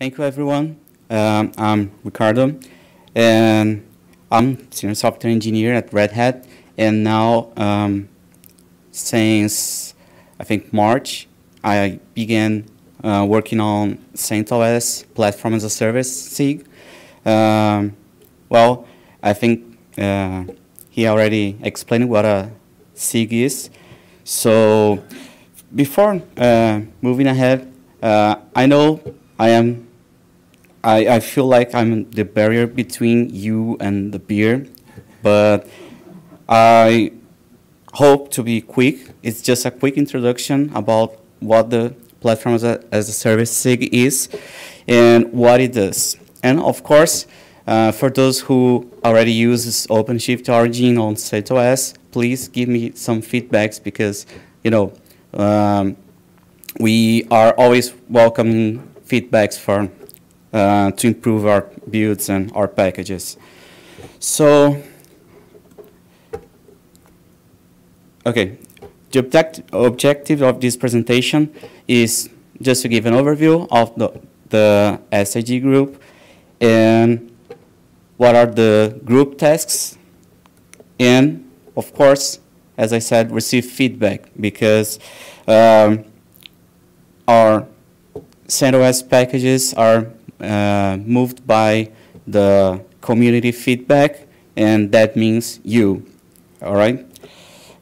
Thank you, everyone. I'm Ricardo, and I'm senior software engineer at Red Hat. And now, since I think March, I began working on CentOS platform as a service (SIG). Well, I think he already explained what a SIG is. So, before moving ahead, I know I feel like I'm the barrier between you and the beer, but I hope to be quick. It's just a quick introduction about what the platform as a service SIG is and what it does. And of course, for those who already use OpenShift Origin on CentOS, please give me some feedbacks because, you know, we are always welcoming feedbacks for to improve our builds and our packages. So, okay, the objective of this presentation is just to give an overview of the SIG group and what are the group tasks, and of course, as I said, receive feedback because our CentOS packages are moved by the community feedback, and that means you, all right?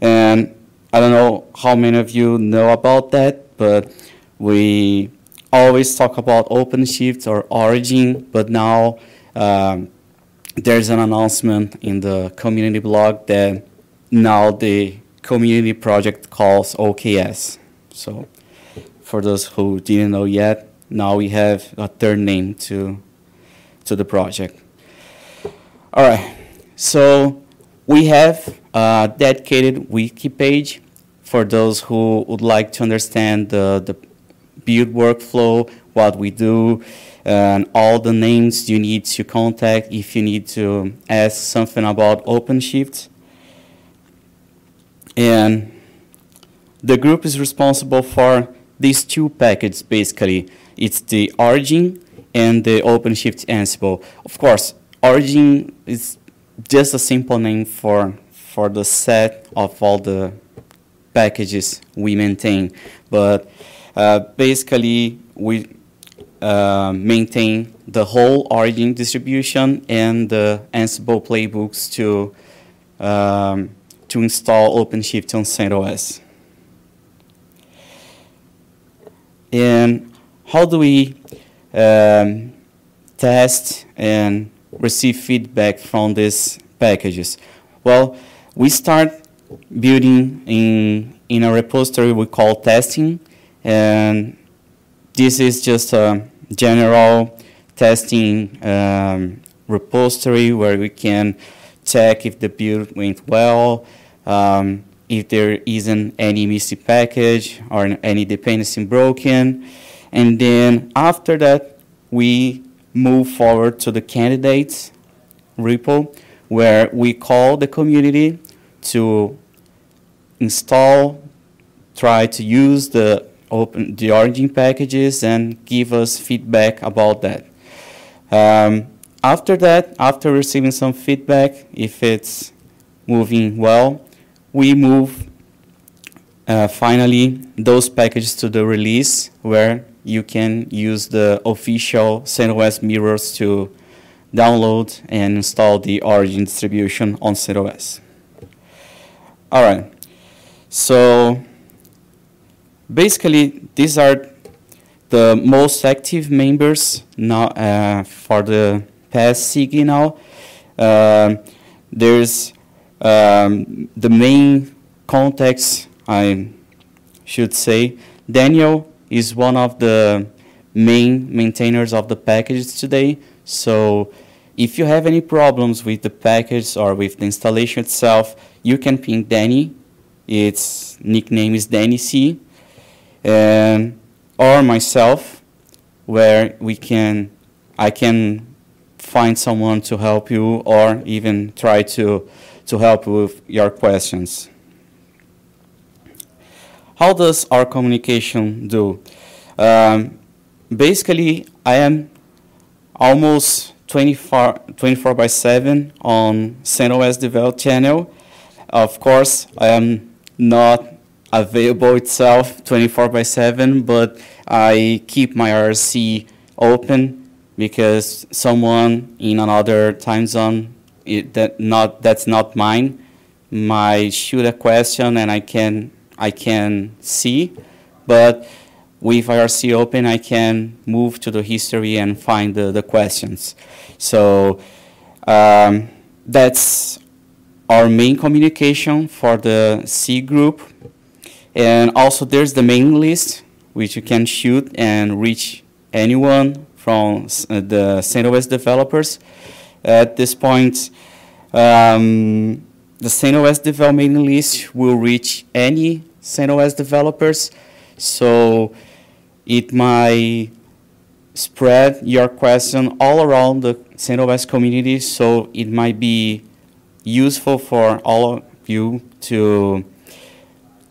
And I don't know how many of you know about that, but we always talk about OpenShift or Origin, but now there's an announcement in the community blog that now the community project calls OKS. So for those who didn't know yet, now we have a third name to the project. All right, so we have a dedicated wiki page for those who would like to understand the build workflow, what we do, and all the names you need to contact if you need to ask something about OpenShift. And the group is responsible for these two packages, basically. It's the Origin and the OpenShift Ansible. Of course, Origin is just a simple name for the set of all the packages we maintain. But basically, we maintain the whole Origin distribution and the Ansible playbooks to install OpenShift on CentOS. And how do we test and receive feedback from these packages? Well, we start building in a repository we call testing, and this is just a general testing repository where we can check if the build went well, if there isn't any missing package or any dependency broken. And then after that, we move forward to the candidates repo, where we call the community to install, try to use the Origin packages and give us feedback about that. After that, after receiving some feedback, if it's moving well, we move finally those packages to the release where you can use the official CentOS mirrors to download and install the Origin distribution on CentOS. All right, so basically these are the most active members now for the PaaS SIG now. There's the main contacts, I should say. Daniel is one of the main maintainers of the packages today. So if you have any problems with the package or with the installation itself, you can ping Danny. Its nickname is Danny C. And, or myself, where I can find someone to help you or even try to help with your questions. How does our communication do? basically, I am almost 24/7 on CentOS develop channel. Of course, I am not available itself 24/7, but I keep my IRC open because someone in another time zone that's not mine might shoot a question and I can see, but with IRC open, I can move to the history and find the questions. So that's our main communication for the C group. And also there's the mailing list, which you can shoot and reach anyone from the CentOS developers. At this point, the CentOS dev mailing list will reach any CentOS developers. So it might spread your question all around the CentOS community, so it might be useful for all of you to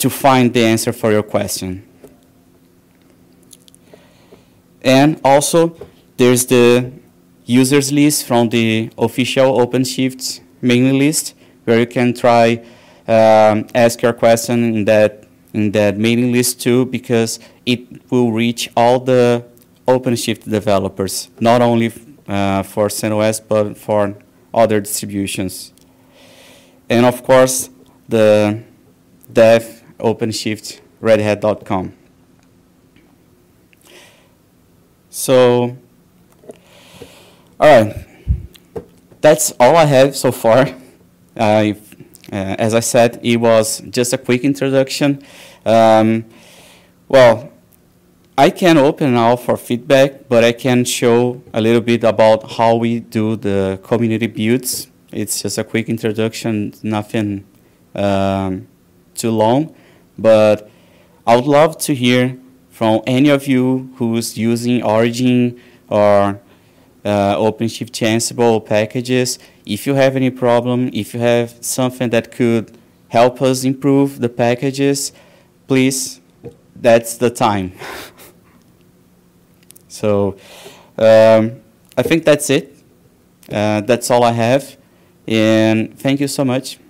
find the answer for your question. And also, there's the users list from the official OpenShift mailing list, where you can try ask your question in that mailing list too, because it will reach all the OpenShift developers, not only for CentOS, but for other distributions. And of course, the dev OpenShift redhat.com. So, all right, that's all I have so far. As I said, it was just a quick introduction. Well, I can open now for feedback, but I can show a little bit about how we do the community builds. It's just a quick introduction, nothing too long, but I would love to hear from any of you who's using Origin or OpenShift Ansible packages. If you have any problem, if you have something that could help us improve the packages, please, that's the time. So I think that's it. That's all I have. And thank you so much.